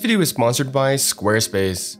video is sponsored by Squarespace.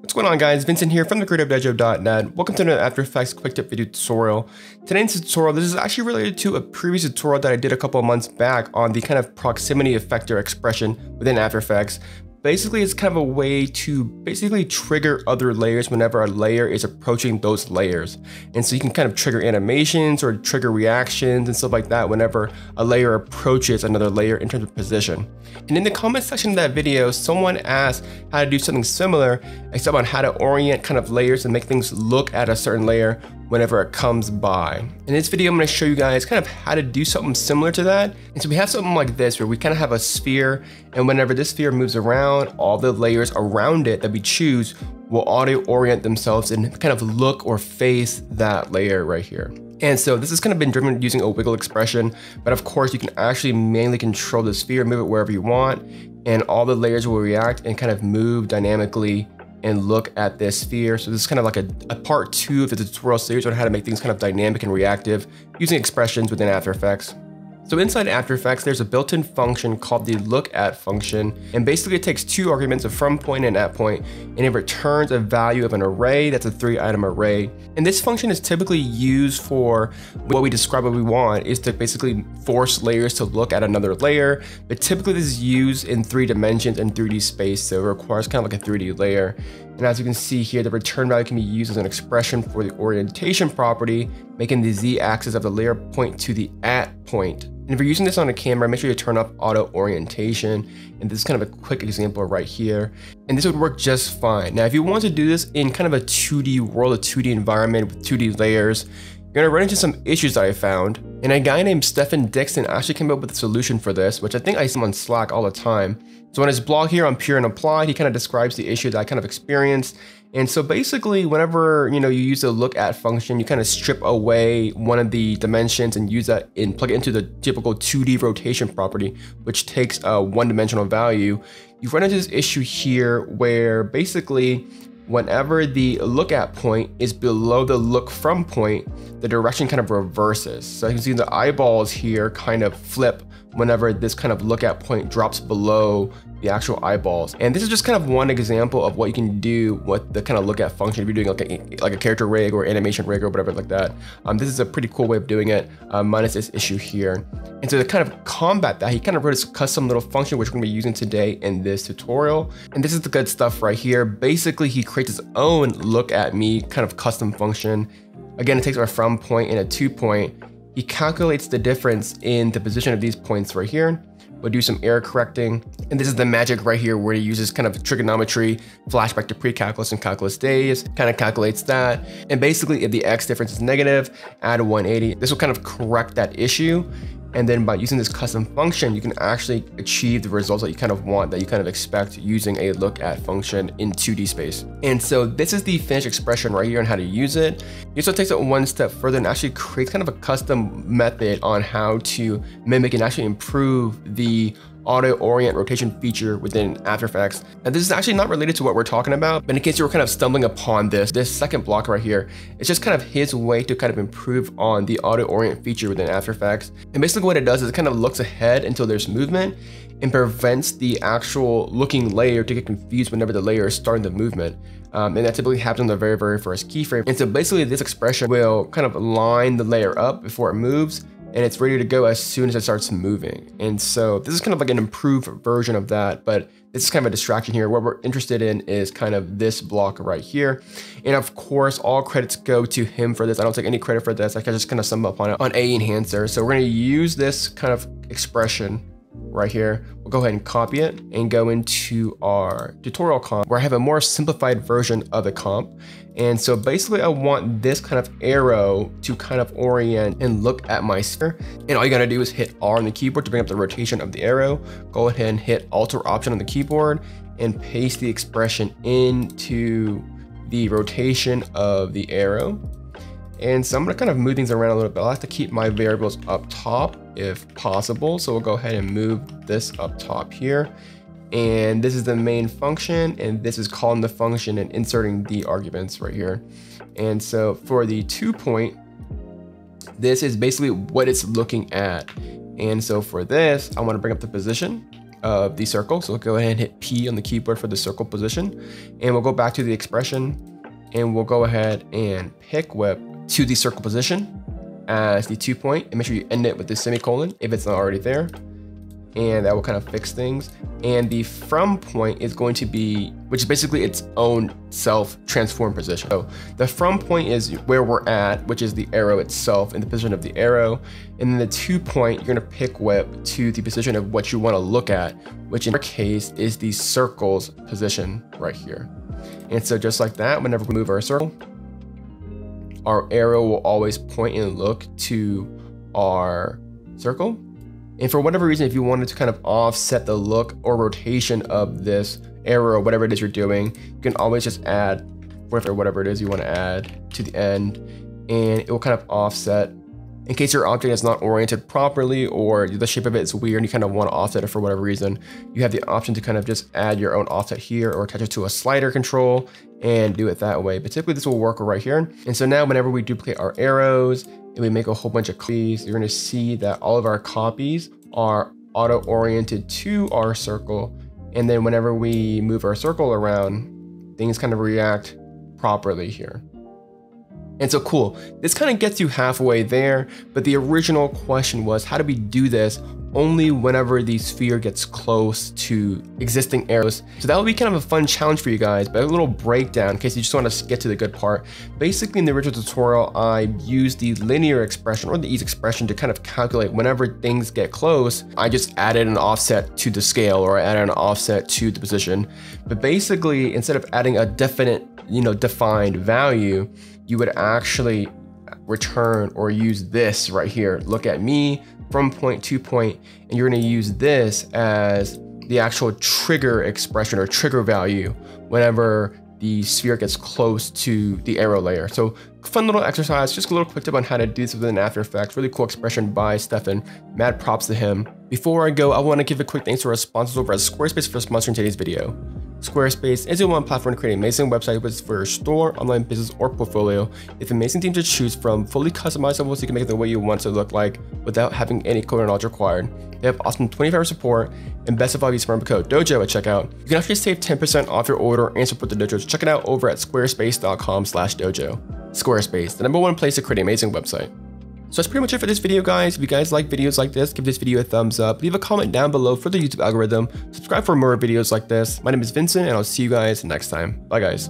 What's going on, guys? Vincent here from the CreativeDojo.net. Welcome to another After Effects quick tip video tutorial. Today's tutorial, this is actually related to a previous tutorial that I did a couple of months back on the kind of proximity effect or expression within After Effects. Basically, it's kind of a way to basically trigger other layers whenever a layer is approaching those layers. And so you can kind of trigger animations or trigger reactions and stuff like that whenever a layer approaches another layer in terms of position. And in the comment section of that video, someone asked how to do something similar, except on how to orient kind of layers and make things look at a certain layer whenever it comes by. In this video, I'm gonna show you guys kind of how to do something similar to that. And so we have something like this where we kind of have a sphere, and whenever this sphere moves around, all the layers around it that we choose will auto orient themselves and kind of look or face that layer right here. And so this has kind of been driven using a wiggle expression, but of course you can actually manually control the sphere, move it wherever you want, and all the layers will react and kind of move dynamically and look at this sphere. So this is kind of like a part two of the tutorial series on how to make things kind of dynamic and reactive using expressions within After Effects. So inside After Effects, there's a built-in function called the look at function. And basically it takes two arguments, a from point and at point, and it returns a value of an array. That's a 3-item array. And this function is typically used for what we describe what we want is to basically force layers to look at another layer. But typically this is used in 3 dimensions and 3D space. So it requires kind of like a 3D layer. And as you can see here, the return value can be used as an expression for the orientation property, making the z-axis of the layer point to the at point. And if you're using this on a camera, make sure you turn off auto orientation. And this is kind of a quick example right here. And this would work just fine. Now, if you want to do this in kind of a 2D world, a 2D environment with 2D layers, you're gonna run into some issues that I found. And a guy named Stefan Dixon actually came up with a solution for this, which I think I see on Slack all the time. So on his blog here on Pure and Apply, he kind of describes the issue that I kind of experienced. And so basically, whenever you use the look at function, you kind of strip away one of the dimensions and use that and plug it into the typical 2D rotation property, which takes a 1-dimensional value. You run into this issue here where basically, whenever the look at point is below the look from point, the direction kind of reverses. So you can see the eyeballs here kind of flip whenever this kind of look at point drops below the actual eyeballs. And this is just kind of one example of what you can do with the kind of look at function if you're doing like a character rig or animation rig or whatever like that. This is a pretty cool way of doing it, minus this issue here. And so to kind of combat that, he kind of wrote his custom little function, which we're gonna be using today in this tutorial. And this is the good stuff right here. Basically, he creates his own look at me kind of custom function. Again, it takes a from point and a to point. He calculates the difference in the position of these points right here. We'll do some error correcting. And this is the magic right here where he uses kind of trigonometry, flashback to pre-calculus and calculus days, kind of calculates that. And basically if the X difference is negative, add 180. This will kind of correct that issue. And then by using this custom function, you can actually achieve the results that you kind of want, that you kind of expect using a look at function in 2D space. And so this is the finished expression right here on how to use it. It also takes it one step further and actually creates kind of a custom method on how to mimic and actually improve the auto orient rotation feature within After Effects. Now this is actually not related to what we're talking about, but in case you were kind of stumbling upon this second block right here, it's just kind of his way to kind of improve on the auto orient feature within After Effects. And basically what it does is it kind of looks ahead until there's movement and prevents the actual looking layer to get confused whenever the layer is starting the movement. And that typically happens on the very, very first keyframe. And so basically this expression will kind of line the layer up before it moves, and it's ready to go as soon as it starts moving. And so this is kind of like an improved version of that, but this is kind of a distraction here. What we're interested in is kind of this block right here. And of course, all credits go to him for this. I don't take any credit for this. I can just kind of sum up on it on AE enhancer. So we're gonna use this kind of expression right here. We'll go ahead and copy it and go into our tutorial comp where I have a more simplified version of the comp. And so basically I want this kind of arrow to kind of orient and look at my sphere. And all you gotta do is hit R on the keyboard to bring up the rotation of the arrow. Go ahead and hit Alt or Option on the keyboard and paste the expression into the rotation of the arrow. And so I'm gonna kind of move things around a little bit. I'll have to keep my variables up top if possible. So we'll go ahead and move this up top here. And this is the main function, and this is calling the function and inserting the arguments right here. And so for the 2 point, this is basically what it's looking at. And so for this, I wanna bring up the position of the circle. So we'll go ahead and hit P on the keyboard for the circle position, and we'll go back to the expression and we'll go ahead and pick web to the circle position as the 2 point, and make sure you end it with the semicolon if it's not already there. And that will kind of fix things. And the from point is going to be, which is basically its own self transform position. So the from point is where we're at, which is the arrow itself and the position of the arrow. And then the 2 point, you're gonna pick web to the position of what you wanna look at, which in our case is the circle's position right here. And so just like that, whenever we move our circle, our arrow will always point and look to our circle. And for whatever reason, if you wanted to kind of offset the look or rotation of this arrow, whatever it is you're doing, you can always just add whatever it is you want to add to the end, and it will kind of offset in case your object is not oriented properly or the shape of it is weird and you kind of want to offset it for whatever reason. You have the option to kind of just add your own offset here or attach it to a slider control and do it that way. But typically this will work right here. And so now whenever we duplicate our arrows and we make a whole bunch of copies, you're going to see that all of our copies are auto oriented to our circle. And then whenever we move our circle around, things kind of react properly here. And so cool, this kind of gets you halfway there, but the original question was, how do we do this only whenever the sphere gets close to existing arrows? So that would be kind of a fun challenge for you guys, but a little breakdown in case you just want to get to the good part. Basically in the original tutorial, I used the linear expression or the ease expression to kind of calculate whenever things get close. I just added an offset to the scale, or I added an offset to the position. But basically, instead of adding a definite, defined value, you would actually return or use this right here. Look at me, from point, 2 point, and you're gonna use this as the actual trigger expression or trigger value whenever the sphere gets close to the arrow layer. So fun little exercise, just a little quick tip on how to do this within After Effects. Really cool expression by Stefan. Mad props to him. Before I go, I wanna give a quick thanks to our sponsors over at Squarespace for sponsoring today's video. Squarespace is a one platform to create amazing websites for your store, online business, or portfolio. It's an amazing theme to choose from, fully customizable so you can make it the way you want it to look like without having any coding knowledge required. They have awesome 24-hour support, and best of all, use promo code Dojo at checkout. You can actually save 10% off your order and support the Dojo. So check it out over at squarespace.com/dojo. Squarespace, the #1 place to create an amazing website. So that's pretty much it for this video, guys. If you guys like videos like this, give this video a thumbs up, leave a comment down below for the YouTube algorithm, subscribe for more videos like this. My name is Vincent, and I'll see you guys next time. Bye, guys.